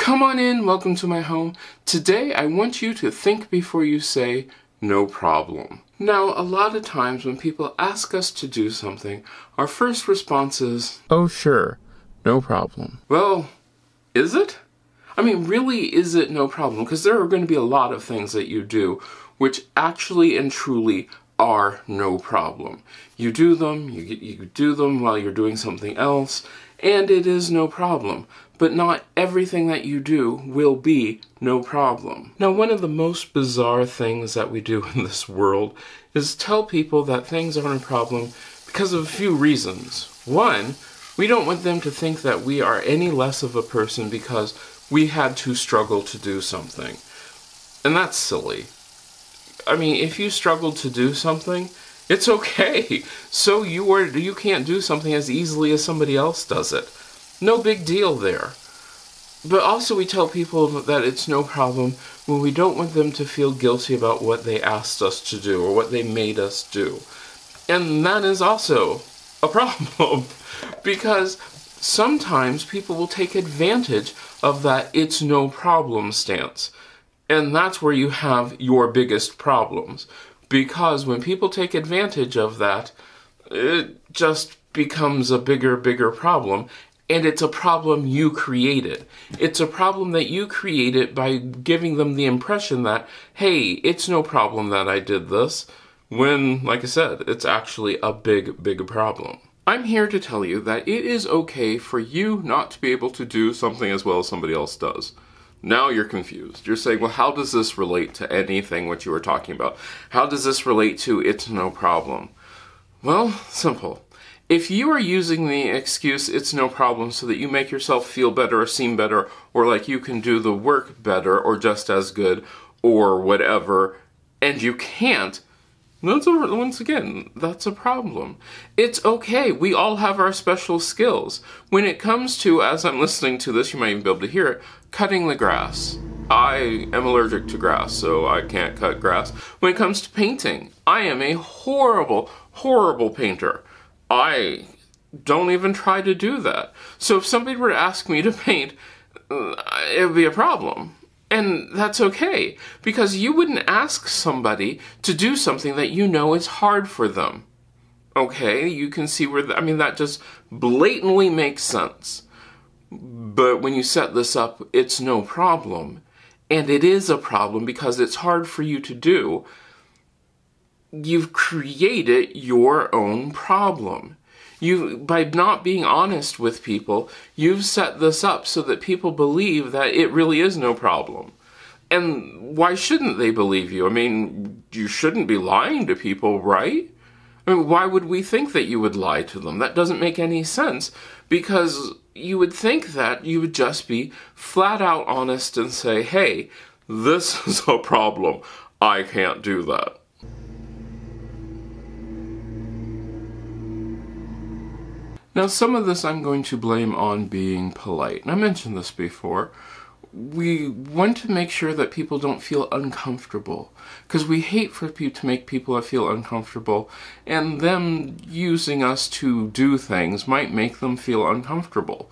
Come on in, welcome to my home. Today I want you to think before you say, no problem. Now, a lot of times when people ask us to do something, our first response is, oh sure, no problem. Well, is it? I mean, really, is it no problem? Because there are going to be a lot of things that you do which actually and truly are no problem. You do them, you do them while you're doing something else, and it is no problem. But not everything that you do will be no problem. Now, one of the most bizarre things that we do in this world is tell people that things aren't a problem because of a few reasons. One, we don't want them to think that we are any less of a person because we had to struggle to do something. And that's silly. I mean, if you struggled to do something, it's okay. So you can't do something as easily as somebody else does it. No big deal there. But also we tell people that it's no problem when we don't want them to feel guilty about what they asked us to do or what they made us do. And that is also a problem because sometimes people will take advantage of that it's no problem stance. And that's where you have your biggest problems. Because when people take advantage of that, it just becomes a bigger problem. And it's a problem you created. It's a problem that you created by giving them the impression that, hey, it's no problem that I did this, when, like I said, it's actually a big problem. I'm here to tell you that it is okay for you not to be able to do something as well as somebody else does. Now you're confused. You're saying, well, how does this relate to anything what you were talking about? How does this relate to it's no problem? Well, simple. If you are using the excuse, it's no problem, so that you make yourself feel better or seem better, or like you can do the work better or just as good or whatever, and you can't, once again, that's a problem. It's okay. We all have our special skills. When it comes to, as I'm listening to this, you might even be able to hear it, cutting the grass. I am allergic to grass, so I can't cut grass. When it comes to painting, I am a horrible painter. I don't even try to do that. So if somebody were to ask me to paint, it would be a problem. And that's okay, because you wouldn't ask somebody to do something that you know is hard for them. Okay, you can see where, I mean, that just blatantly makes sense. But when you set this up, it's no problem. And it is a problem because it's hard for you to do. You've created your own problem. By not being honest with people, you've set this up so that people believe that it really is no problem. And why shouldn't they believe you? I mean, you shouldn't be lying to people, right? I mean, why would we think that you would lie to them? That doesn't make any sense, because you would think that you would just be flat out honest and say, hey, this is a problem. I can't do that. Now, some of this I'm going to blame on being polite, and I mentioned this before. We want to make sure that people don't feel uncomfortable, because we hate for to make people feel uncomfortable, and them using us to do things might make them feel uncomfortable.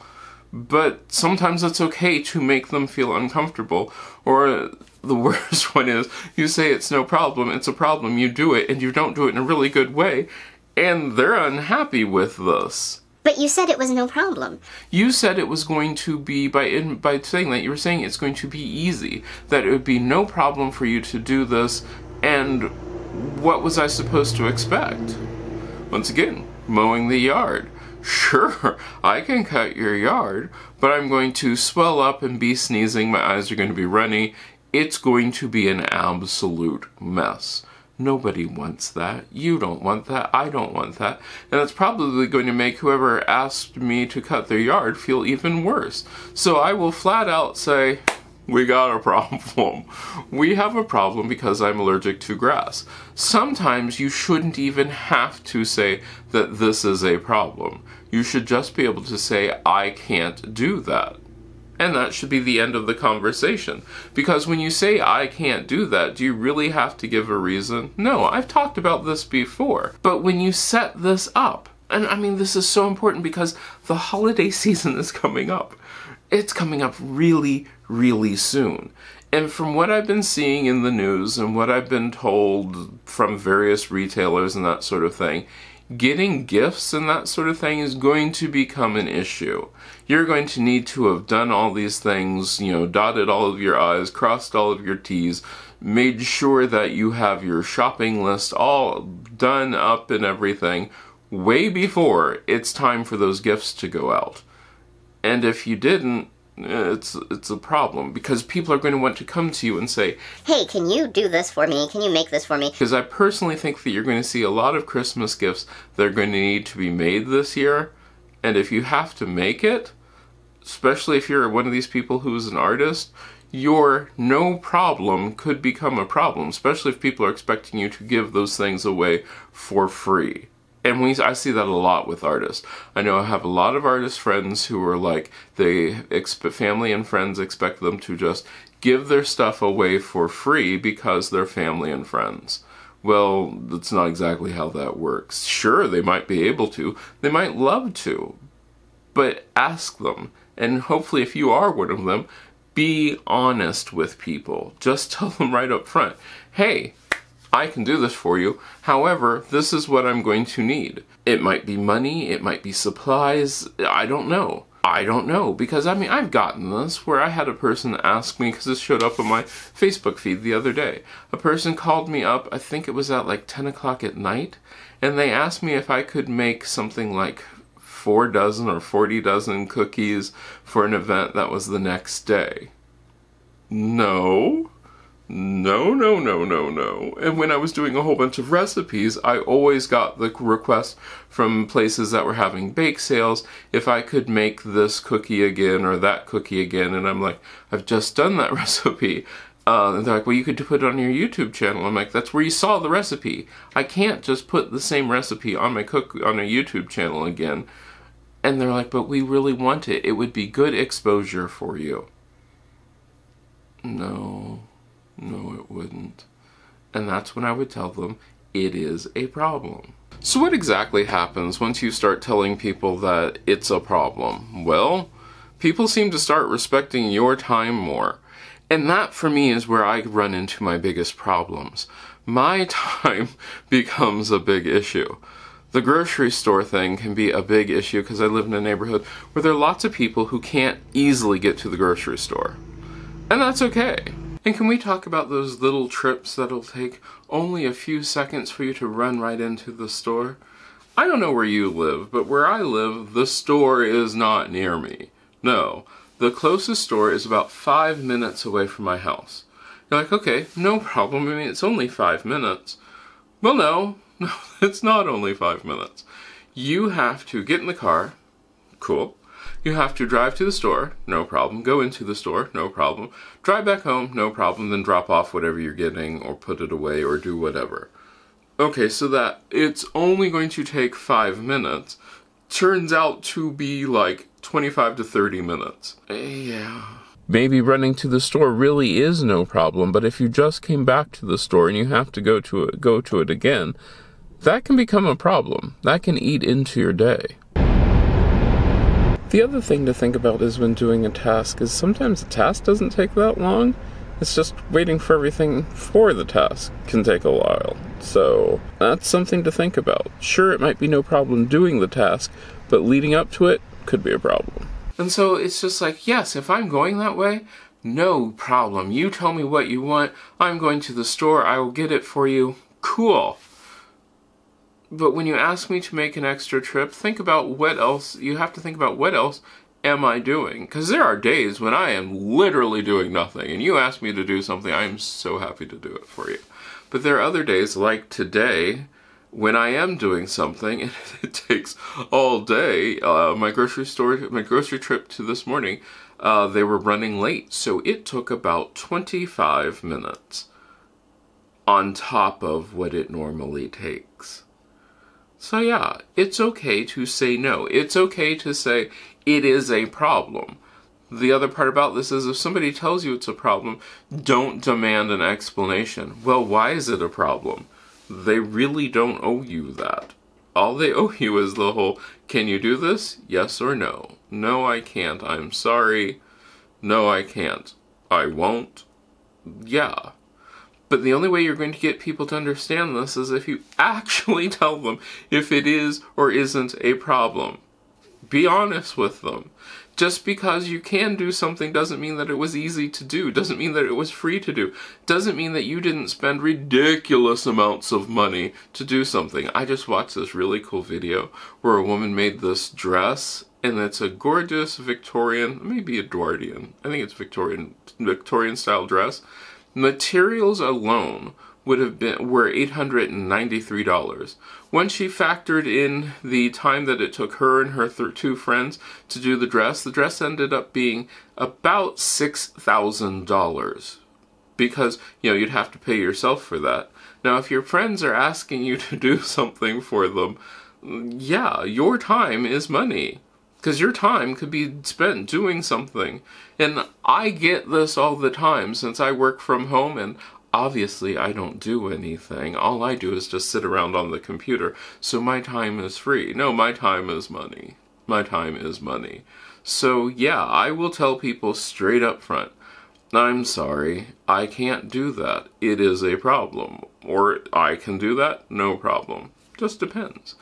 But sometimes it's okay to make them feel uncomfortable, or the worst one is, you say it's no problem, it's a problem, you do it, and you don't do it in a really good way, and they're unhappy with this. But you said it was no problem. You said it was going to be, by saying that, you were saying it's going to be easy, that it would be no problem for you to do this, and what was I supposed to expect? Once again, mowing the yard. Sure, I can cut your yard, but I'm going to swell up and be sneezing, my eyes are going to be runny, it's going to be an absolute mess. Nobody wants that. You don't want that. I don't want that. And it's probably going to make whoever asked me to cut their yard feel even worse. So I will flat out say, we got a problem. We have a problem because I'm allergic to grass. Sometimes you shouldn't even have to say that this is a problem. You should just be able to say, I can't do that. And that should be the end of the conversation. Because when you say, I can't do that, do you really have to give a reason? No, I've talked about this before. But when you set this up, and I mean, this is so important because the holiday season is coming up. It's coming up really, really soon. And from what I've been seeing in the news and what I've been told from various retailers and that sort of thing, getting gifts and that sort of thing is going to become an issue. You're going to need to have done all these things, you know, dotted all of your I's, crossed all of your T's, made sure that you have your shopping list all done up and everything way before it's time for those gifts to go out. And if you didn't, it's a problem, because people are going to want to come to you and say, hey, can you do this for me? Can you make this for me? Because I personally think that you're going to see a lot of Christmas gifts that are going to need to be made this year. And if you have to make it, especially if you're one of these people who's an artist, your no problem could become a problem, especially if people are expecting you to give those things away for free. And I see that a lot with artists. I know I have a lot of artist friends who are like, family and friends expect them to just give their stuff away for free because they're family and friends. Well, that's not exactly how that works. Sure, they might be able to. They might love to. But ask them. And hopefully, if you are one of them, be honest with people. Just tell them right up front, hey, I can do this for you, however, this is what I'm going to need. It might be money, it might be supplies, I don't know, because I mean, I've gotten this where I had a person ask me, because this showed up on my Facebook feed the other day. A person called me up, I think it was at like 10 o'clock at night, and they asked me if I could make something like 4 dozen or 40 dozen cookies for an event that was the next day. No. No, no, no, no, no. And when I was doing a whole bunch of recipes, I always got the request from places that were having bake sales if I could make this cookie again or that cookie again. And I'm like, I've just done that recipe. And they're like, well, you could put it on your YouTube channel. I'm like, that's where you saw the recipe. I can't just put the same recipe on a YouTube channel again. And they're like, but we really want it. It would be good exposure for you. No. No, it wouldn't. And that's when I would tell them it is a problem. So what exactly happens once you start telling people that it's a problem? Well, people seem to start respecting your time more. And that, for me, is where I run into my biggest problems. My time becomes a big issue. The grocery store thing can be a big issue because I live in a neighborhood where there are lots of people who can't easily get to the grocery store. And that's okay. And can we talk about those little trips that'll take only a few seconds for you to run right into the store? I don't know where you live, but where I live, the store is not near me. No, the closest store is about 5 minutes away from my house. You're like, okay, no problem, I mean, it's only 5 minutes. Well, no, it's not only 5 minutes. You have to get in the car, cool. You have to drive to the store, no problem, go into the store, no problem, drive back home, no problem, then drop off whatever you're getting or put it away or do whatever. Okay, so that it's only going to take 5 minutes turns out to be like 25 to 30 minutes. Yeah. Maybe running to the store really is no problem, but if you just came back to the store and you have to go to it again, that can become a problem. That can eat into your day. The other thing to think about is when doing a task is sometimes the task doesn't take that long. It's just waiting for everything for the task can take a while. So that's something to think about. Sure, it might be no problem doing the task, but leading up to it could be a problem. And so it's just like, yes, if I'm going that way, no problem. You tell me what you want. I'm going to the store. I will get it for you. Cool. But when you ask me to make an extra trip, think about what else, you have to think about what else am I doing? Because there are days when I am literally doing nothing, and you ask me to do something, I am so happy to do it for you. But there are other days, like today, when I am doing something, and it takes all day. My grocery trip to this morning, they were running late, so it took about 25 minutes on top of what it normally takes. So yeah, it's okay to say no. It's okay to say it is a problem. The other part about this is if somebody tells you it's a problem, don't demand an explanation. Well, why is it a problem? They really don't owe you that. All they owe you is the whole, can you do this? Yes or no? No, I can't. I'm sorry. No, I can't. I won't. Yeah. But the only way you're going to get people to understand this is if you actually tell them if it is or isn't a problem. Be honest with them. Just because you can do something doesn't mean that it was easy to do, doesn't mean that it was free to do, doesn't mean that you didn't spend ridiculous amounts of money to do something. I just watched this really cool video where a woman made this dress, and it's a gorgeous Victorian, maybe Edwardian, I think it's Victorian style dress. Materials alone were $893. When she factored in the time that it took her and her two friends to do the dress ended up being about $6,000. Because, you know, you'd have to pay yourself for that. Now, if your friends are asking you to do something for them, yeah, your time is money. Because your time could be spent doing something. And I get this all the time since I work from home and obviously I don't do anything. All I do is just sit around on the computer. So my time is free. No, my time is money. My time is money. So yeah, I will tell people straight up front, I'm sorry, I can't do that. It is a problem. Or I can do that, no problem. Just depends.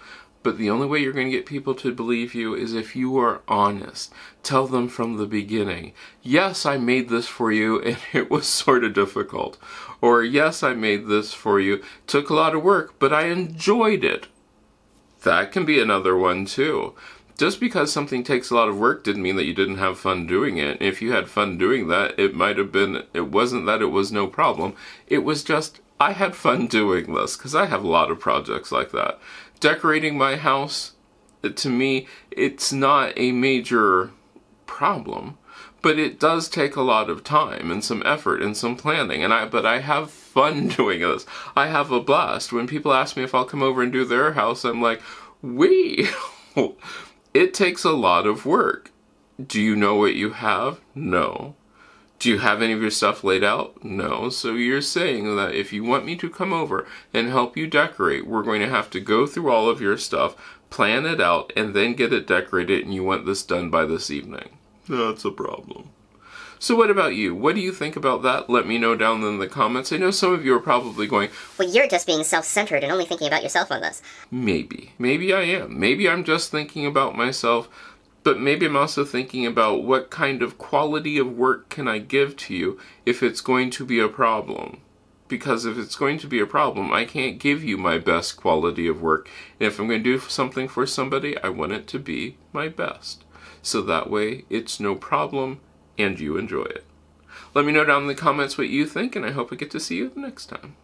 But the only way you're going to get people to believe you is if you are honest. Tell them from the beginning, yes, I made this for you and it was sort of difficult. Or yes, I made this for you. Took a lot of work, but I enjoyed it. That can be another one too. Just because something takes a lot of work didn't mean that you didn't have fun doing it. If you had fun doing that, it might have been, it wasn't that it was no problem. It was just, I had fun doing this, because I have a lot of projects like that. Decorating my house, to me, it's not a major problem, but it does take a lot of time and some effort and some planning, but I have fun doing this. I have a blast. When people ask me if I'll come over and do their house, I'm like, wee! It takes a lot of work. Do you know what you have? No. Do you have any of your stuff laid out? No. So you're saying that if you want me to come over and help you decorate, we're going to have to go through all of your stuff, plan it out, and then get it decorated, and you want this done by this evening. That's a problem. So what about you? What do you think about that? Let me know down in the comments. I know some of you are probably going, well, you're just being self-centered and only thinking about yourself on this. Maybe. Maybe I am. Maybe I'm just thinking about myself. But maybe I'm also thinking about what kind of quality of work can I give to you if it's going to be a problem. Because if it's going to be a problem, I can't give you my best quality of work. And if I'm going to do something for somebody, I want it to be my best. So that way, it's no problem and you enjoy it. Let me know down in the comments what you think, and I hope I get to see you next time.